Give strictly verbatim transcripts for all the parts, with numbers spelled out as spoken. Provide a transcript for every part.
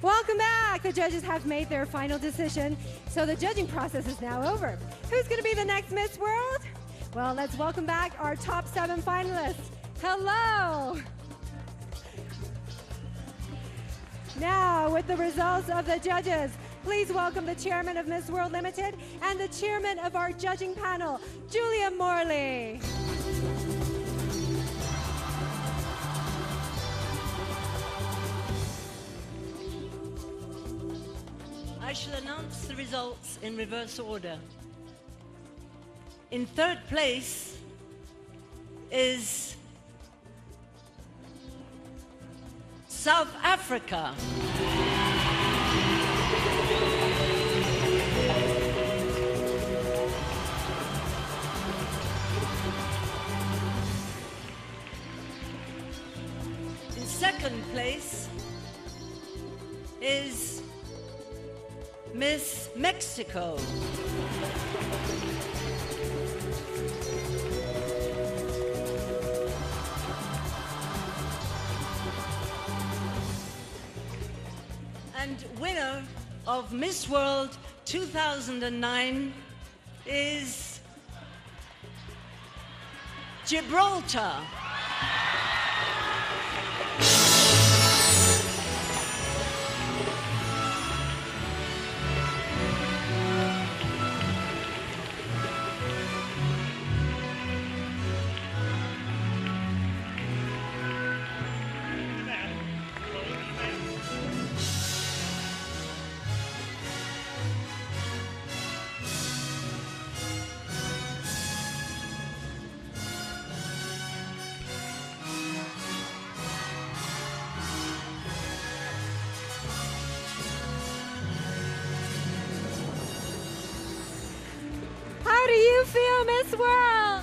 Welcome back. The judges have made their final decision, so the judging process is now over. Who's going to be the next Miss World? Well, let's welcome back our top seven finalists. Hello. Now, with the results of the judges, please welcome the chairman of Miss World Limited and the chairman of our judging panel, Julia Morley. I shall announce the results in reverse order. In third place is South Africa. In second place is Miss Mexico. And winner of Miss World two thousand nine is Gibraltar. Miss World!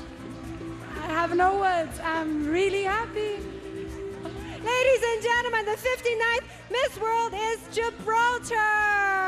I have no words. I'm really happy. Ladies and gentlemen, the fifty-ninth Miss World is Gibraltar!